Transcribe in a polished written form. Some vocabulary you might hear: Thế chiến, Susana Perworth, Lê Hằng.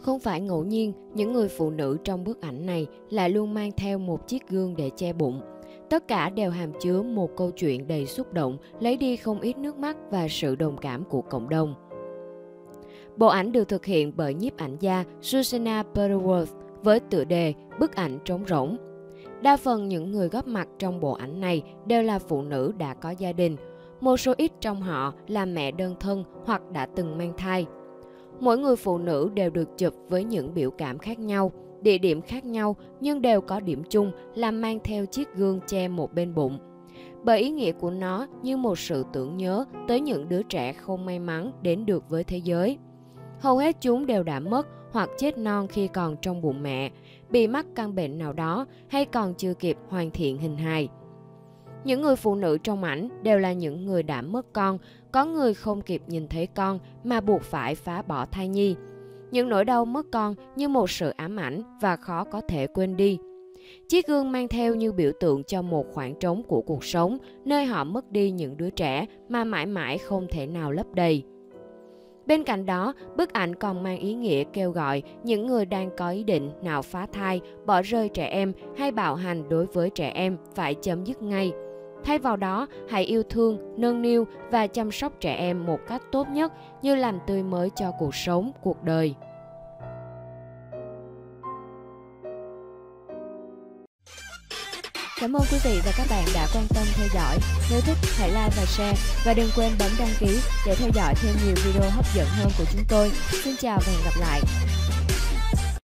Không phải ngẫu nhiên, những người phụ nữ trong bức ảnh này lại luôn mang theo một chiếc gương để che bụng. Tất cả đều hàm chứa một câu chuyện đầy xúc động, lấy đi không ít nước mắt và sự đồng cảm của cộng đồng. Bộ ảnh được thực hiện bởi nhiếp ảnh gia Susana Perworth với tựa đề Bức ảnh trống rỗng. Đa phần những người góp mặt trong bộ ảnh này đều là phụ nữ đã có gia đình. Một số ít trong họ là mẹ đơn thân hoặc đã từng mang thai. Mỗi người phụ nữ đều được chụp với những biểu cảm khác nhau, địa điểm khác nhau nhưng đều có điểm chung là mang theo chiếc gương che một bên bụng. Bởi ý nghĩa của nó như một sự tưởng nhớ tới những đứa trẻ không may mắn đến được với thế giới. Hầu hết chúng đều đã mất hoặc chết non khi còn trong bụng mẹ, bị mắc căn bệnh nào đó hay còn chưa kịp hoàn thiện hình hài. Những người phụ nữ trong ảnh đều là những người đã mất con, có người không kịp nhìn thấy con mà buộc phải phá bỏ thai nhi. Những nỗi đau mất con như một sự ám ảnh và khó có thể quên đi. Chiếc gương mang theo như biểu tượng cho một khoảng trống của cuộc sống, nơi họ mất đi những đứa trẻ mà mãi mãi không thể nào lấp đầy. Bên cạnh đó, bức ảnh còn mang ý nghĩa kêu gọi những người đang có ý định nào phá thai, bỏ rơi trẻ em hay bạo hành đối với trẻ em phải chấm dứt ngay. Thay vào đó, hãy yêu thương, nâng niu và chăm sóc trẻ em một cách tốt nhất như làm tươi mới cho cuộc sống, cuộc đời. Cảm ơn quý vị và các bạn đã quan tâm theo dõi. Nếu thích, hãy like và share. Và đừng quên bấm đăng ký để theo dõi thêm nhiều video hấp dẫn hơn của chúng tôi. Xin chào và hẹn gặp lại.